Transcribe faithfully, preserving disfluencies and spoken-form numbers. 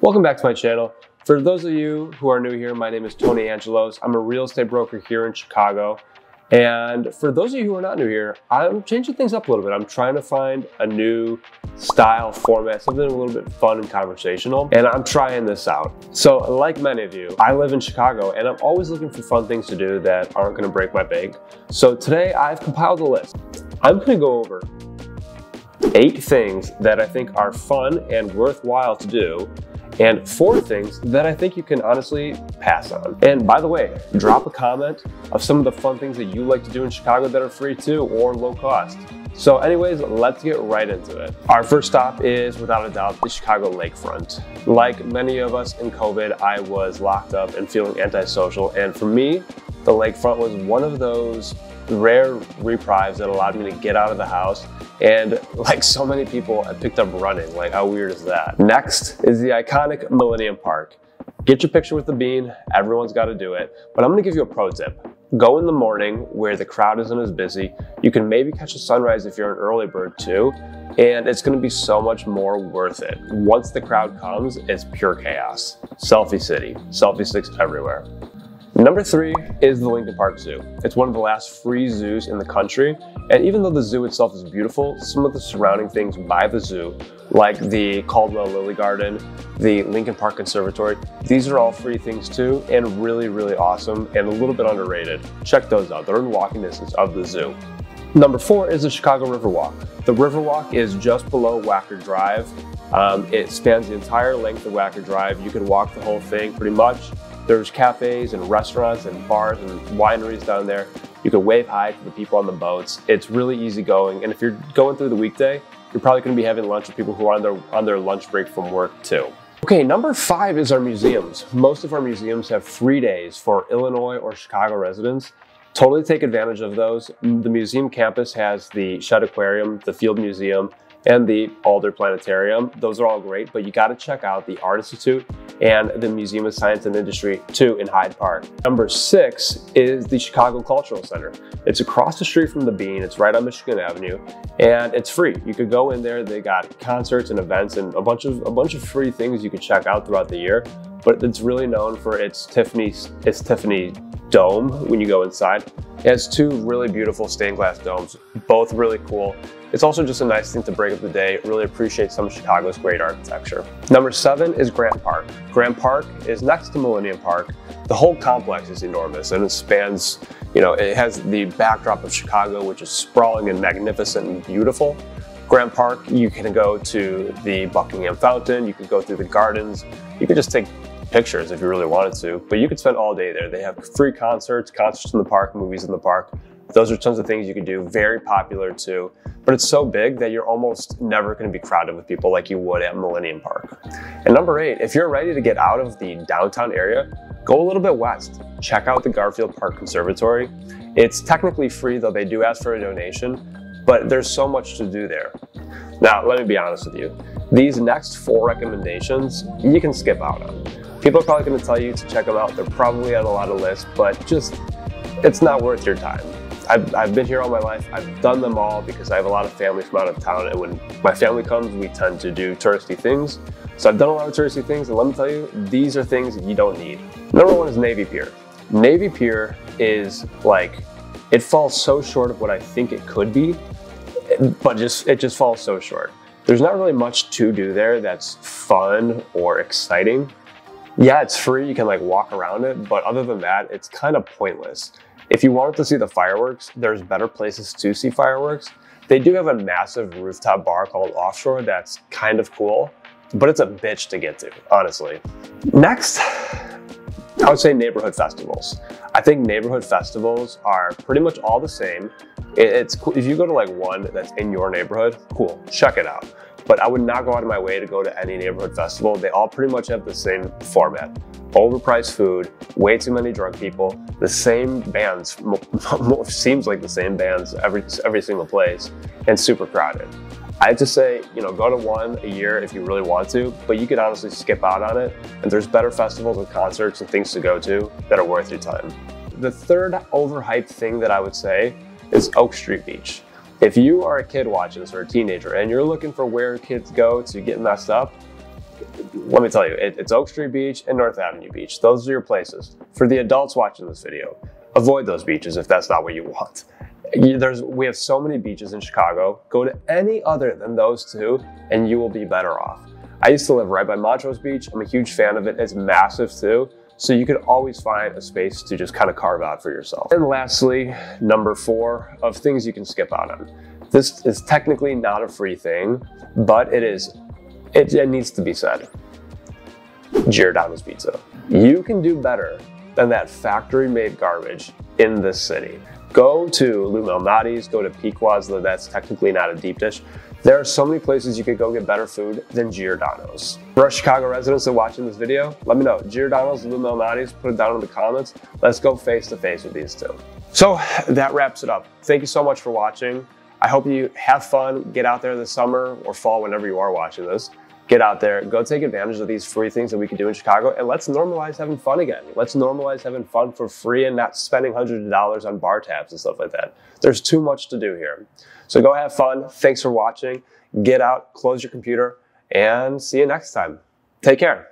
Welcome back to my channel. For those of you who are new here, my name is Tony Angelos. I'm a real estate broker here in Chicago. And for those of you who are not new here, I'm changing things up a little bit. I'm trying to find a new style format, something a little bit fun and conversational, and I'm trying this out. So like many of you, I live in Chicago and I'm always looking for fun things to do that aren't gonna break my bank. So today I've compiled a list. I'm gonna go over eight things that I think are fun and worthwhile to do, and four things that I think you can honestly pass on. And by the way, drop a comment of some of the fun things that you like to do in Chicago that are free too or low cost. So anyways, let's get right into it. Our first stop is, without a doubt, the Chicago Lakefront. Like many of us in COVID, I was locked up and feeling antisocial. And for me, the Lakefront was one of those rare reprives that allowed me to get out of the house. And like so many people, I picked up running. Like, how weird is that? Next is the iconic Millennium Park. Get your picture with the bean. Everyone's got to do it. But I'm going to give you a pro tip. Go in the morning where the crowd isn't as busy. You can maybe catch a sunrise if you're an early bird too. And it's going to be so much more worth it. Once the crowd comes, it's pure chaos. Selfie city. Selfie sticks everywhere. Number three is the Lincoln Park Zoo. It's one of the last free zoos in the country. And even though the zoo itself is beautiful, some of the surrounding things by the zoo, like the Caldwell Lily Garden, the Lincoln Park Conservatory, these are all free things too, and really, really awesome and a little bit underrated. Check those out. They're in walking distance of the zoo. Number four is the Chicago Riverwalk. The Riverwalk is just below Wacker Drive. Um, it spans the entire length of Wacker Drive. You can walk the whole thing pretty much. There's cafes and restaurants and bars and wineries down there. You can wave hi to the people on the boats. It's really easy going. And if you're going through the weekday, you're probably gonna be having lunch with people who are on their, on their lunch break from work too. Okay, number five is our museums. Most of our museums have free days for Illinois or Chicago residents. Totally take advantage of those. The museum campus has the Shedd Aquarium, the Field Museum, and the Alder Planetarium. Those are all great, but you gotta check out the Art Institute and the Museum of Science and Industry too in Hyde Park. Number six is the Chicago Cultural Center. It's across the street from the Bean. It's right on Michigan Avenue and it's free. You could go in there. They got concerts and events and a bunch of a bunch of free things you could check out throughout the year, but it's really known for its Tiffany, its Tiffany Dome when you go inside. It has two really beautiful stained glass domes, both really cool. It's also just a nice thing to break up the day, really appreciate some of Chicago's great architecture. Number seven is Grant Park. Grant Park is next to Millennium Park. The whole complex is enormous and it spans, you know, it has the backdrop of Chicago, which is sprawling and magnificent and beautiful. Grant Park, you can go to the Buckingham Fountain, you can go through the gardens, you can just take pictures if you really wanted to, but you could spend all day there. They have free concerts, concerts in the park, movies in the park. Those are tons of things you can do, very popular too, but it's so big that you're almost never gonna be crowded with people like you would at Millennium Park. And number eight, if you're ready to get out of the downtown area, go a little bit west. Check out the Garfield Park Conservatory. It's technically free, though they do ask for a donation, but there's so much to do there. Now, let me be honest with you. These next four recommendations, you can skip out on. People are probably gonna tell you to check them out. They're probably on a lot of lists, but just, it's not worth your time. I've, I've been here all my life. I've done them all because I have a lot of family from out of town. And when my family comes, we tend to do touristy things. So I've done a lot of touristy things. And let me tell you, these are things you don't need. Number one is Navy Pier. Navy Pier is like, it falls so short of what I think it could be, but just it just falls so short. There's not really much to do there that's fun or exciting. Yeah, it's free. You can like walk around it. But other than that, it's kind of pointless. If you wanted to see the fireworks, there's better places to see fireworks. They do have a massive rooftop bar called Offshore that's kind of cool, but it's a bitch to get to, honestly. Next, I would say neighborhood festivals. I think neighborhood festivals are pretty much all the same. It's cool. If you go to like one that's in your neighborhood, cool, check it out. But I would not go out of my way to go to any neighborhood festival. They all pretty much have the same format. Overpriced food, way too many drunk people, the same bands, seems like the same bands every, every single place, and super crowded. I have to say, you know, go to one a year if you really want to, but you could honestly skip out on it. And there's better festivals and concerts and things to go to that are worth your time. The third overhyped thing that I would say is Oak Street Beach. If you are a kid watching this or a teenager and you're looking for where kids go to get messed up, let me tell you, it, it's Oak Street Beach and North Avenue Beach. Those are your places. For the adults watching this video, avoid those beaches if that's not what you want. There's, we have so many beaches in Chicago. Go to any other than those two and you will be better off. I used to live right by Montrose Beach. I'm a huge fan of it. It's massive too. So you can always find a space to just kind of carve out for yourself. And lastly, number four of things you can skip out on. This is technically not a free thing, but it is, it, it needs to be said. Giordano's Pizza. You can do better than that factory-made garbage in this city. Go to Lou Malnati's, go to Pequod's, though that's technically not a deep dish. There are so many places you could go get better food than Giordano's. For our Chicago residents that are watching this video, let me know. Giordano's, Lou Malnati's, put it down in the comments. Let's go face to face with these two. So that wraps it up. Thank you so much for watching. I hope you have fun. Get out there this summer or fall, whenever you are watching this. Get out there, go take advantage of these free things that we can do in Chicago, and let's normalize having fun again. Let's normalize having fun for free and not spending hundreds of dollars on bar tabs and stuff like that. There's too much to do here. So go have fun. Thanks for watching. Get out, close your computer, and see you next time. Take care.